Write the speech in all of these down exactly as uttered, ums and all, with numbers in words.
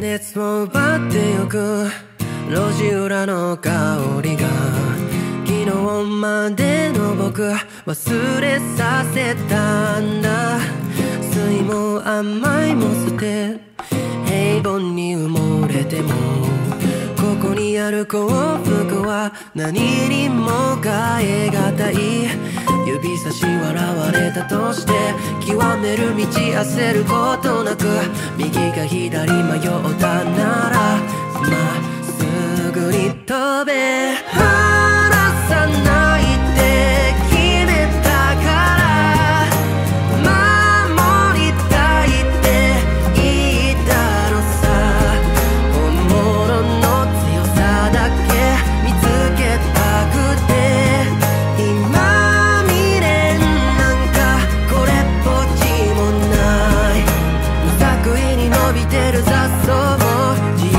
熱を奪ってゆく路地裏の香りが、昨日までの僕忘れさせたんだ。酸いも甘いも捨て、平凡に埋もれても、ここにある幸福は何にも変えがたい。指差し笑われたとして、極める道焦ることなく、右か左迷ったならまっすぐに飛べ、離さないって決めたから、守りたいって言ったのさ。本物の強さだけ見つけたくて、今伸びてる雑草も自由を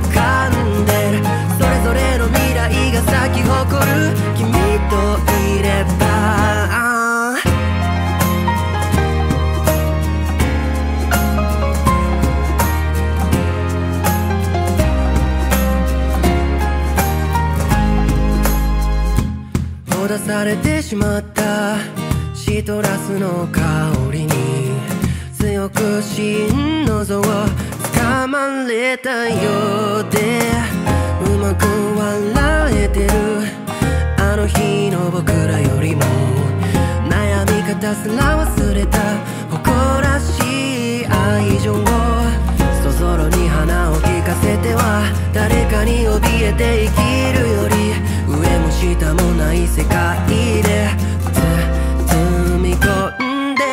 掴んでる。それぞれの未来が咲き誇る、君といれば。ほだされてしまったシトラスの香りに、強く真の像を掴まれたようで、うまく笑えてるあの日の僕らよりも、悩み方すら忘れた誇らしい愛情を、そぞろに花を聞かせては、誰かに怯えて生きるより、上も下もない世界で包み込んで、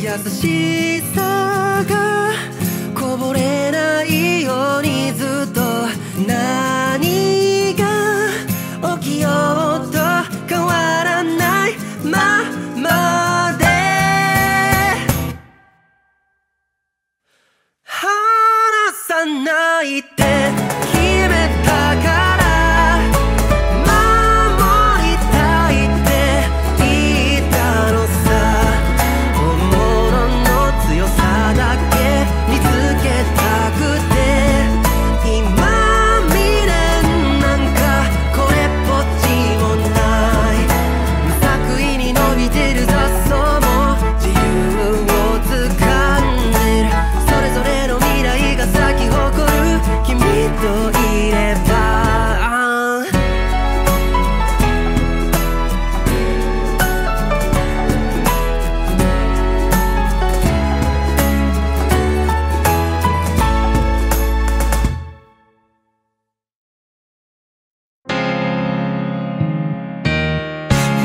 優しさがこぼれないようにずっと、何が起きようと変わらないままで、離さないって決めたから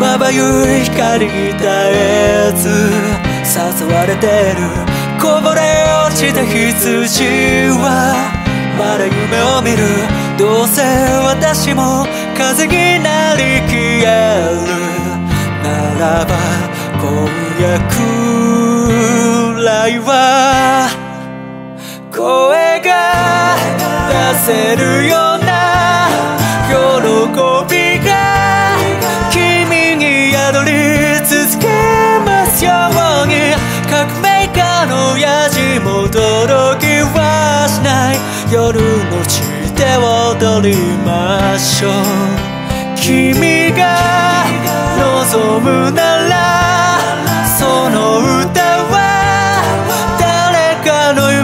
まばゆい光に絶えず誘われてる、こぼれ落ちた羊はまだ夢を見る。どうせ私も風になり消えるならば、今夜くらいは声が出せるような喜び続けますように。革命家の親父も届きはしない。夜の地で踊りましょう。君が望むならその歌は誰かの夢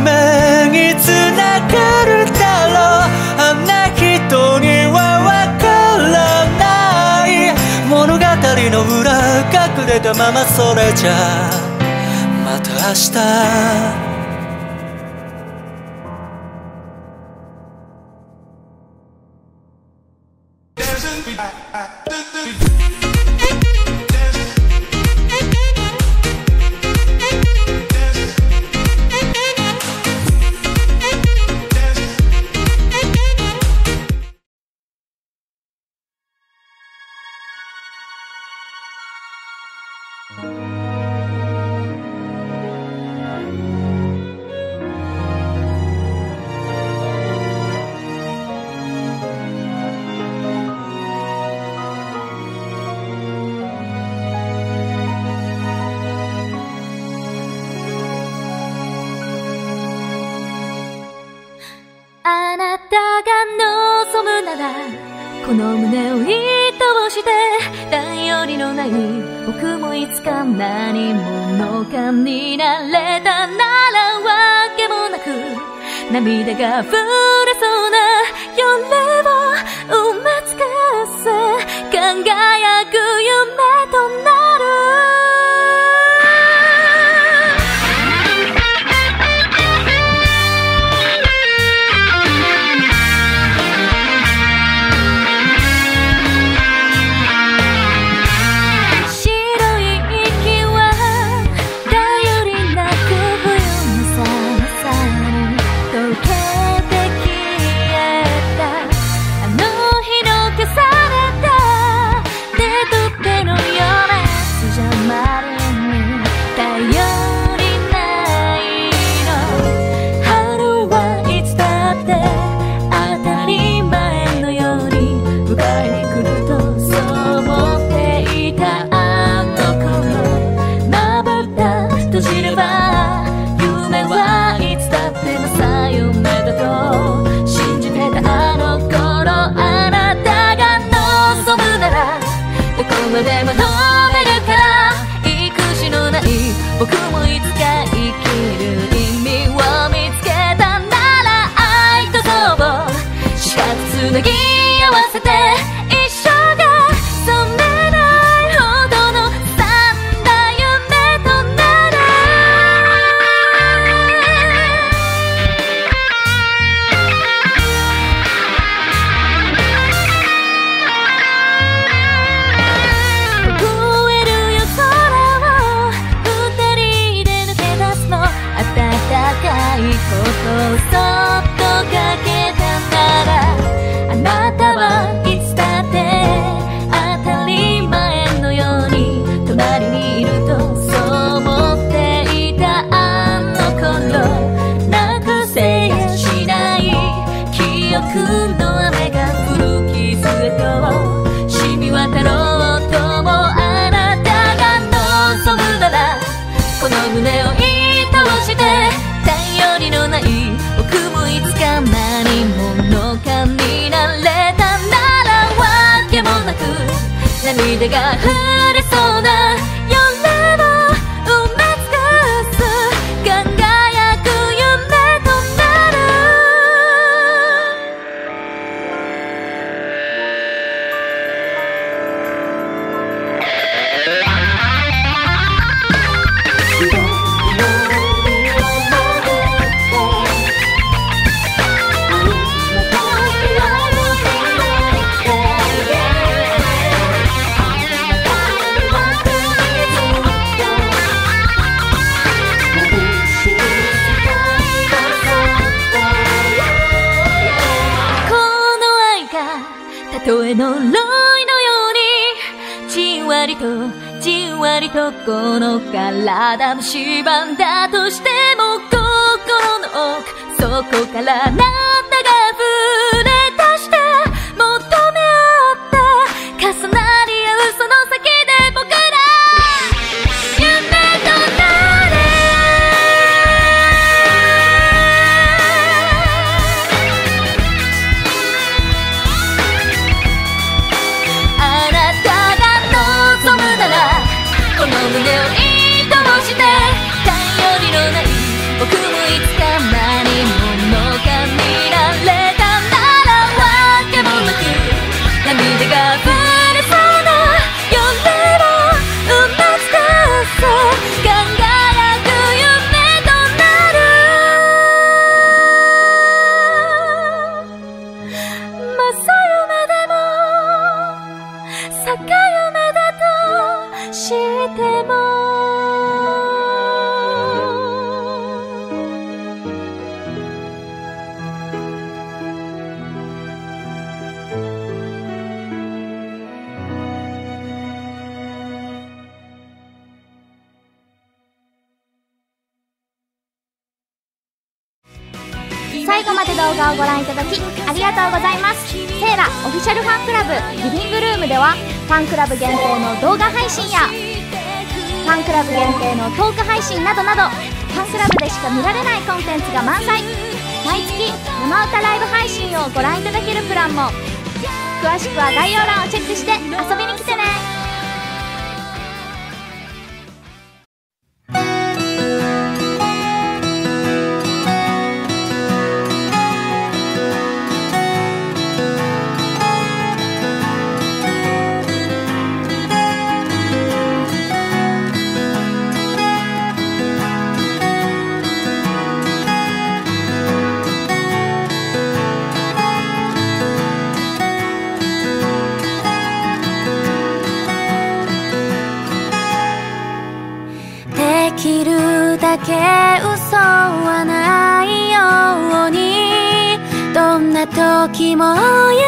につながるだろう。あんな人にはわからない物語の裏、隠れたままそれじゃまた明日この胸をいとおして頼りのない僕もいつか何者かになれたならわけもなく涙が溢れそうな夜を埋め尽くせ輝く夢となる涙が溢れそうな夜を埋め尽くす輝く夢となる声の呪いのようにじんわりとじんわりとこの体を縛んだとしても心の奥そこからあなたが溢れ出して求め合って重なり合うその先で僕ら僕もいつか何者かに最後まで動画をご覧いただきありがとうございます。セーラオフィシャルファンクラブリビングルームではファンクラブ限定の動画配信やファンクラブ限定のトーク配信などなど、ファンクラブでしか見られないコンテンツが満載。毎月生歌ライブ配信をご覧いただけるプランも、詳しくは概要欄をチェックして遊びに来てね。だけ嘘はないように、どんな時も優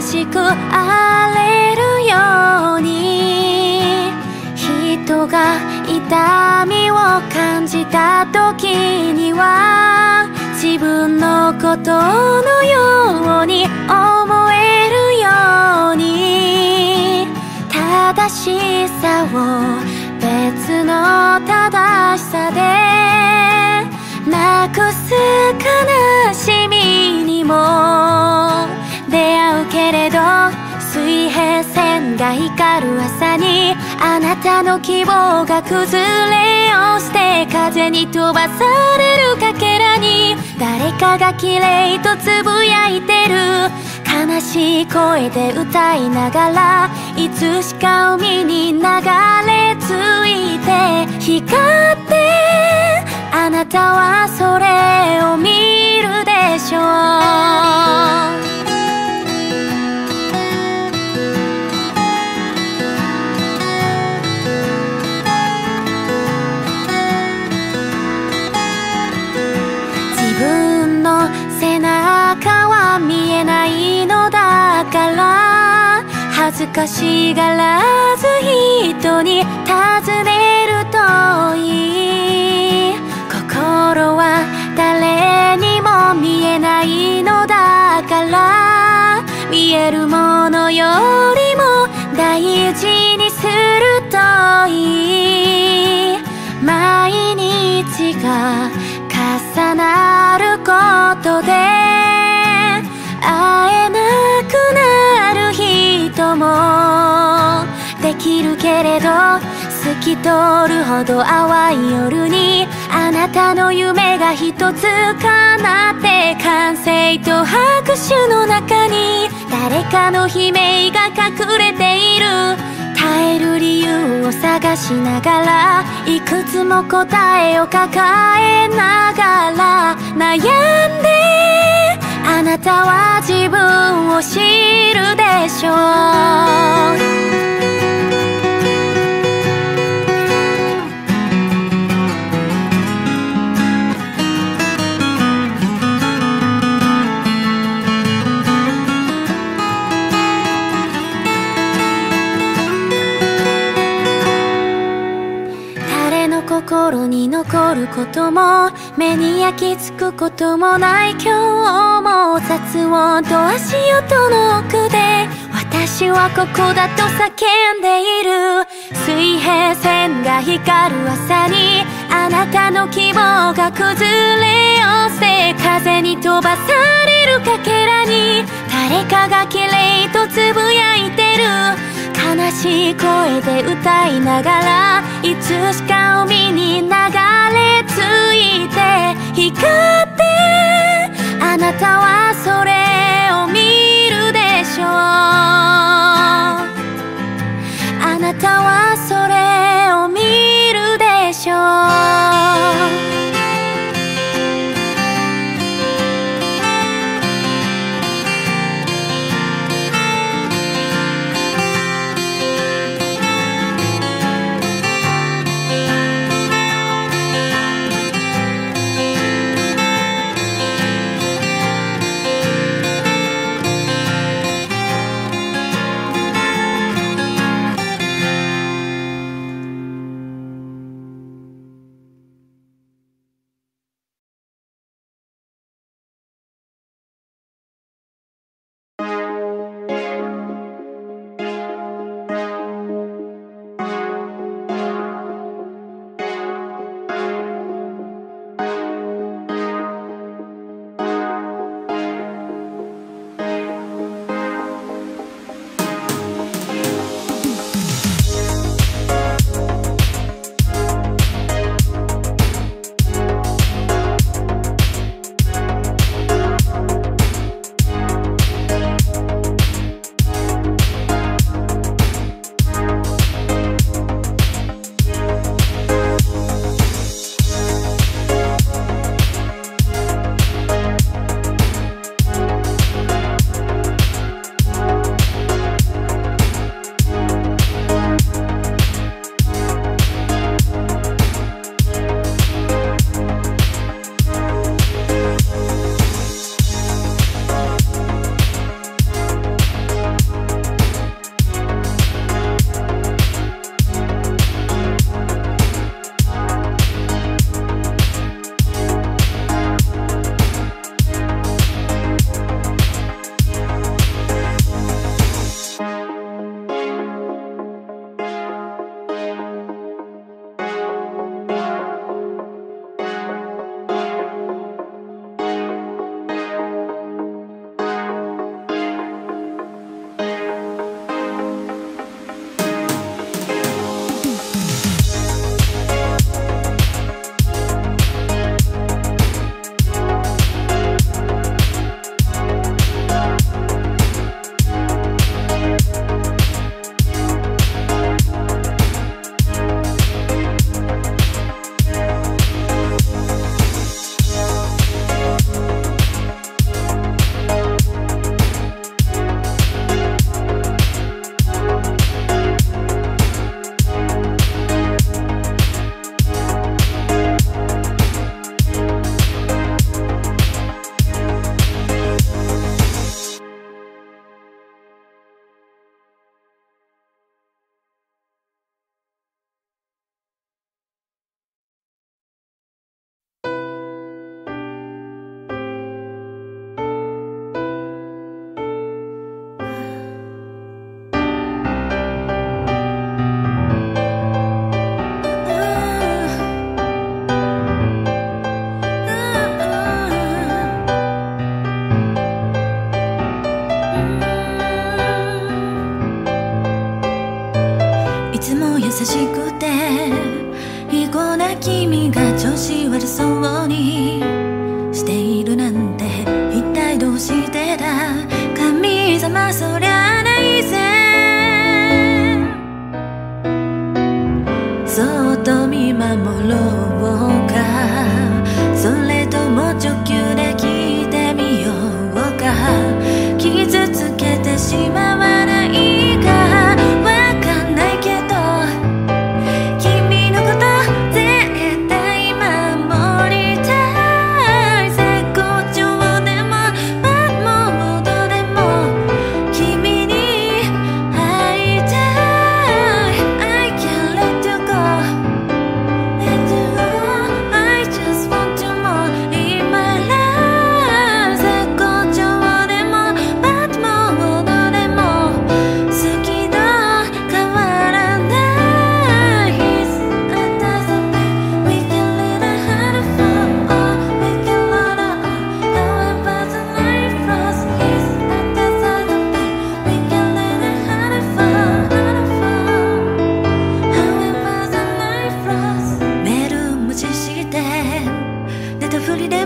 しくあれるように、人が痛みを感じた時には自分のことのように思えるように、正しさを別の正しさでなくす悲しみにも出会うけれど、水平線が光る朝にあなたの希望が崩れ落ちて風に飛ばされるかけらに誰かが綺麗とつぶやいてる、悲しい声で歌いながらいつしか海に流れ着いて光って、あなたはそれを見るでしょう。恥ずかしがらず人に尋ねるといい、心は誰にも見えないのだから、見えるものよりも大事にするといい、毎日が重なることで会えなくなる人もできるけれど、透き通るほど淡い夜にあなたの夢が一つ叶って歓声と拍手の中に誰かの悲鳴が隠れている、耐える理由を探しながらいくつも答えを抱えながら悩んで、あなたは自分を知るでしょう。誰の心に残ることも目に焼き付くこともない今日も、雑音と足音の奥で私はここだと叫んでいる、水平線が光る朝にあなたの希望が崩れ落ちて風に飛ばされるかけらに誰かが綺麗とつぶやいてる、悲しい声で歌いながらいつしか海に流れ着いて光って、あなたはそれを見るでしょう。あなたはそれを見るでしょう。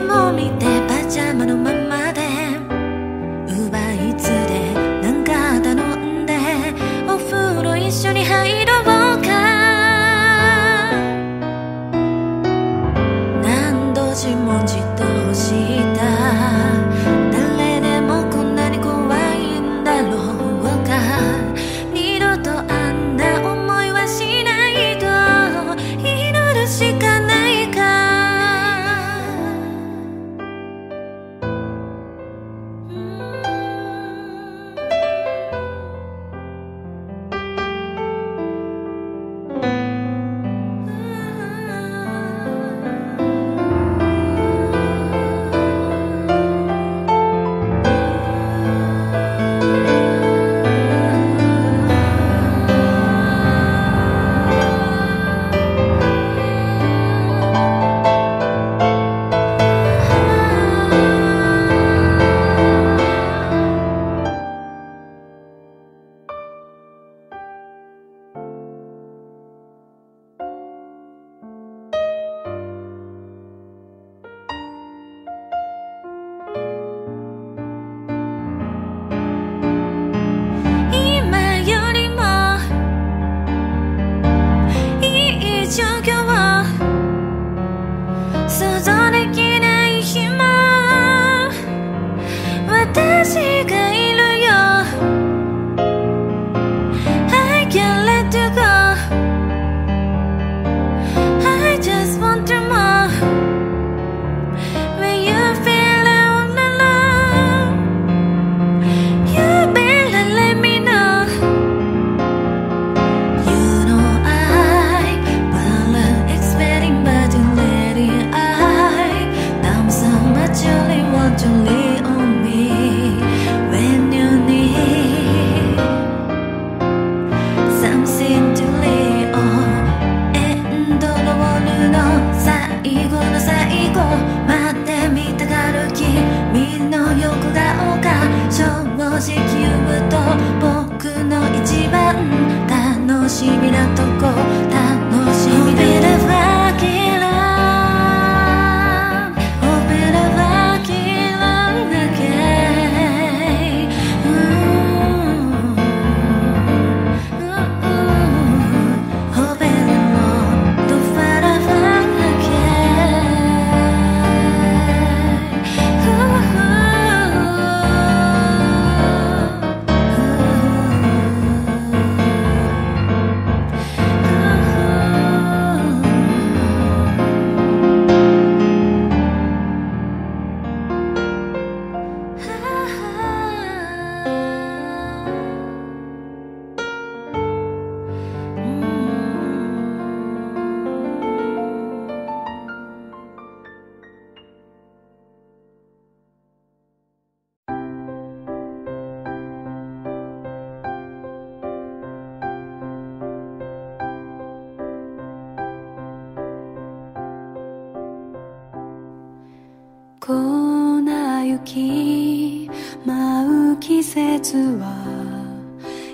も見てパジャマのままで奪いつでなんか頼んでお風呂一緒に入ろうか。何度自問自答した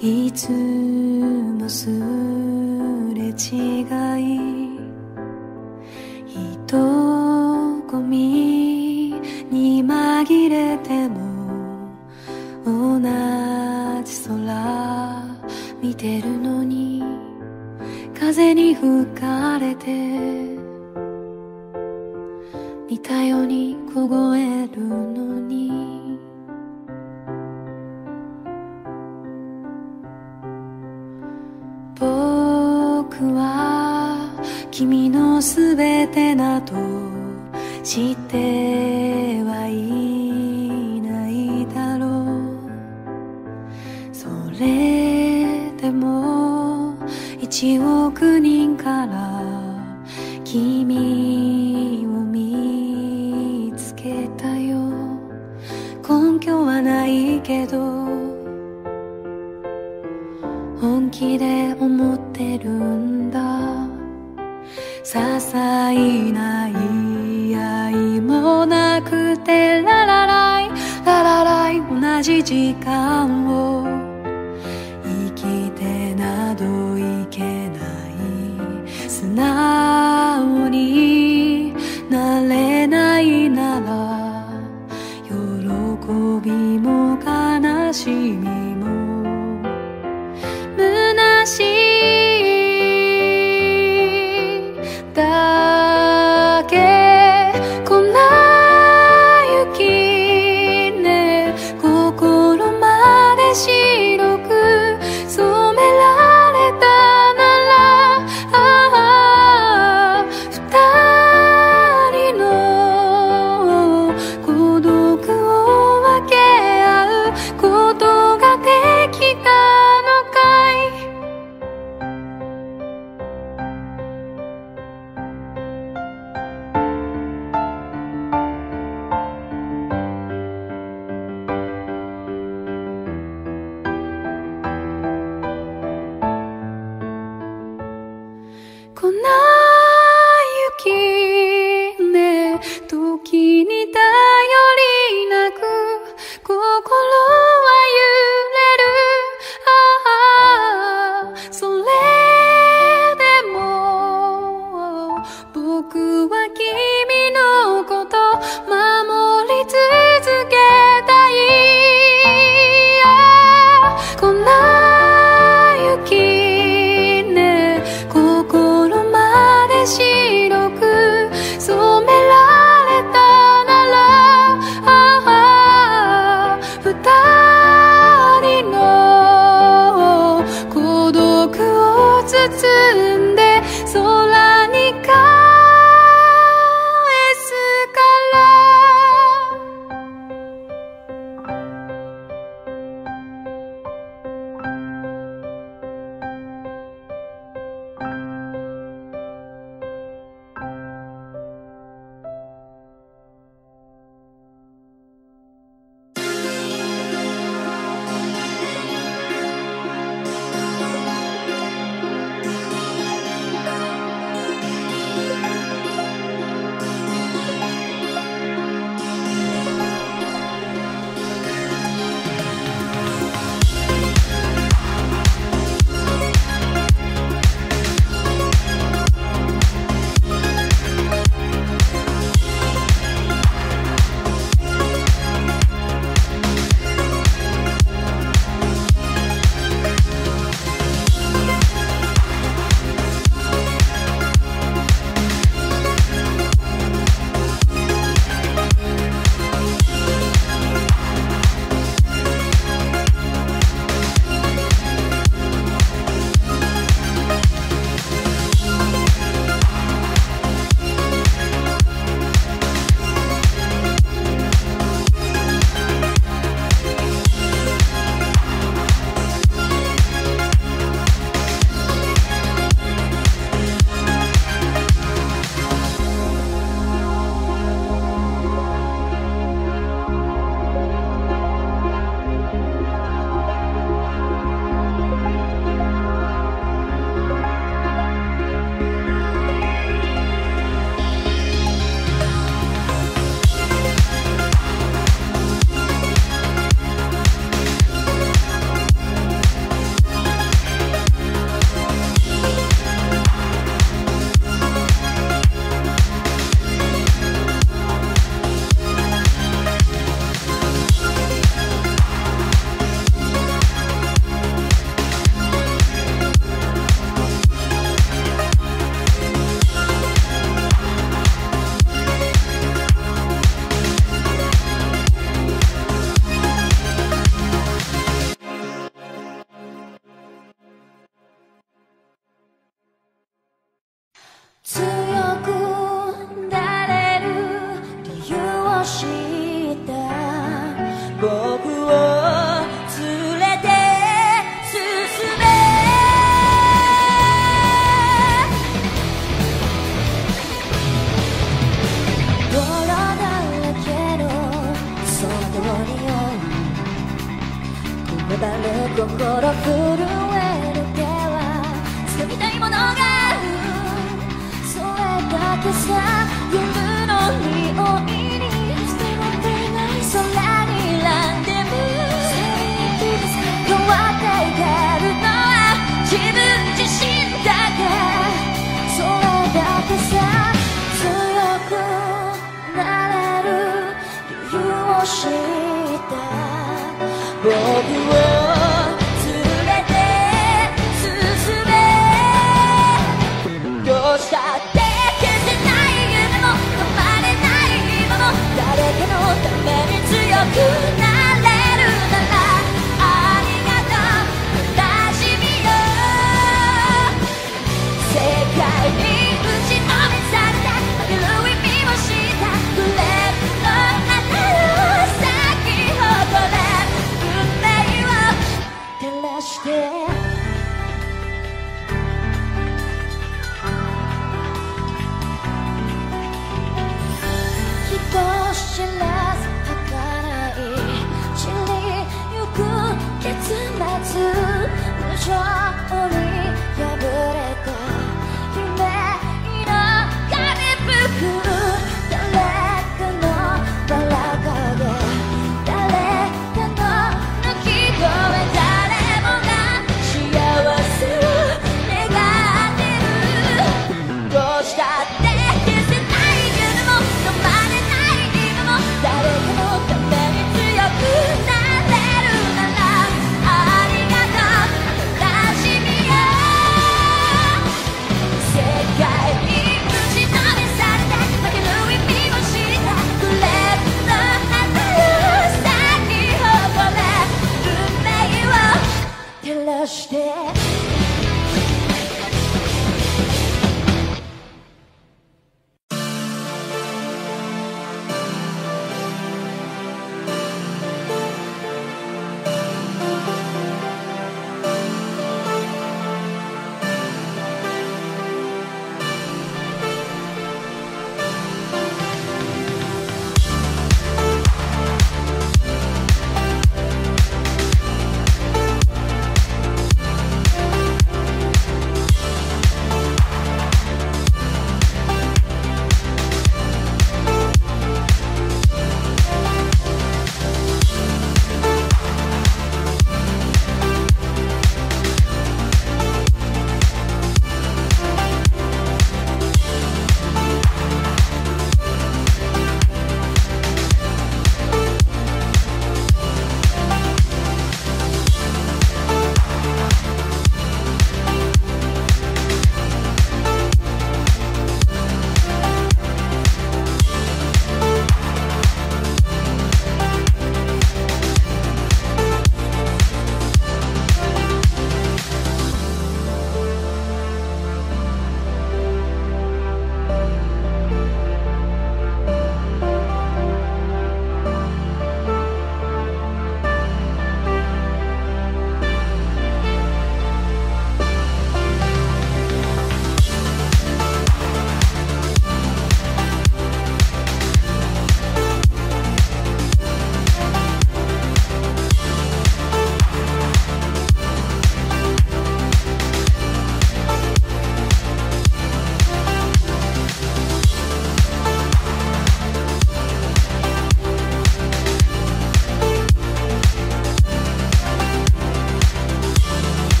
いつもすれ違い人混みに紛れても同じ空見てるのに風に吹かれて似たように凍えるのに君のすべてなど知ってはいないだろう。それでも一億人から君を見つけたよ。根拠はないけど本気で思ってるんだ。些細な言い合いもなくてララライララライ同じ時間を生きてなどいけない素直になれないならら喜びも悲しみも虚しいだけ。粉雪ね、心まで白く染められたなら、ああ二人の孤独を分け合うことができたのかい。粉雪ね、時に頼りなく心は揺れる。ああそれでも僕は君のこと守り続けたい。ああ粉雪白く染められたなら、ああ二人の孤独を包んで空に返すから。心震える手は掴みたいものがある。それだけさ、夜の匂いにしても足りない。空にランデブー、変わっていけるのは自分自身だけ。それだけさ、強くなれる僕を「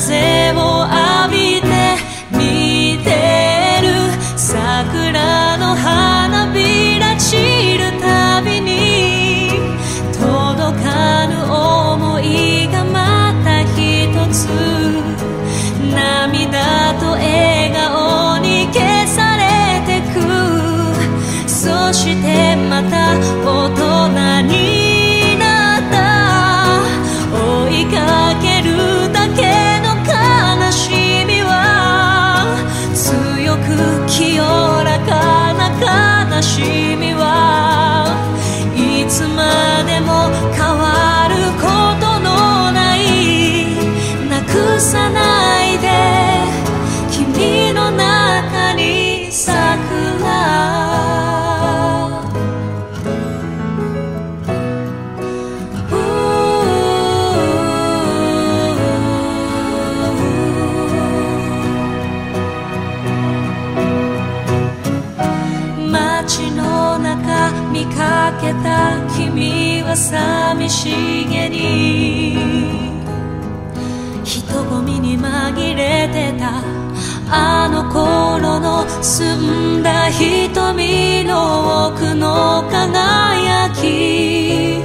風を浴びて見てる桜の花びら散るたびに届かぬ想いがまたひとつ涙と笑顔に消されてくそしてまた大人になった追いかけるだけの悲しみは強く清らかな悲しみはいつまでも変わることのないなくさないで君の中に桜見かけた君は寂しげに人混みに紛れてたあの頃の澄んだ瞳の奥の輝き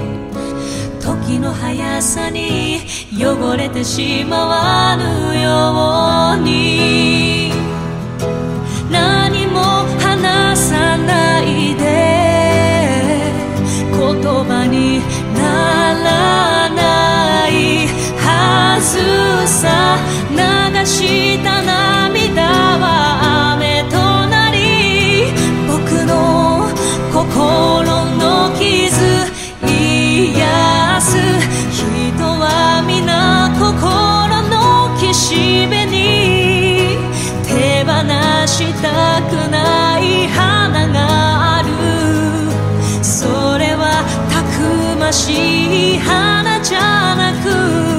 時の速さに汚れてしまわぬように何も話さないで言葉にならないはずさ流した涙は雨となり僕の心の傷癒す人は皆心の岸辺に手放したくない花があるそれはたくましい花じゃなく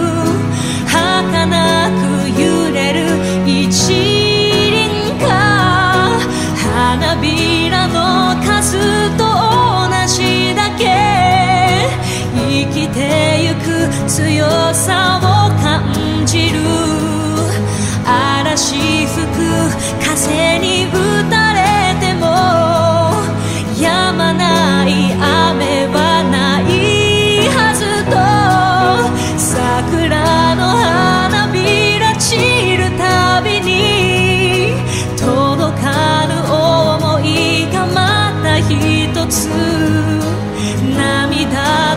儚く揺れる一輪が花びらの数と同じだけ生きてゆく強さを感じる嵐吹く風に打たれても止まない雨は涙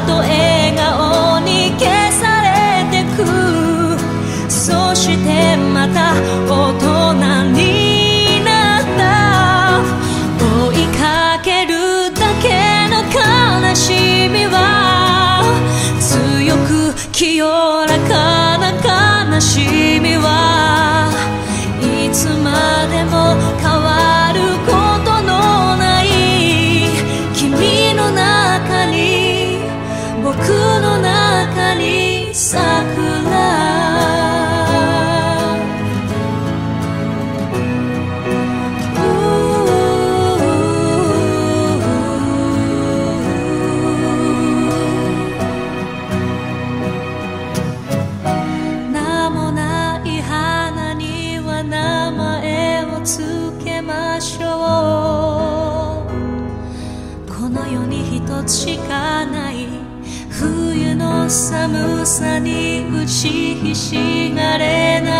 と笑顔に消されてくそしてまた大人になった追いかけるだけの悲しみは強く清らかな悲しみはいつまでも変わることのない君の中に僕の中に桜しかない冬の寒さに打ちひしがれない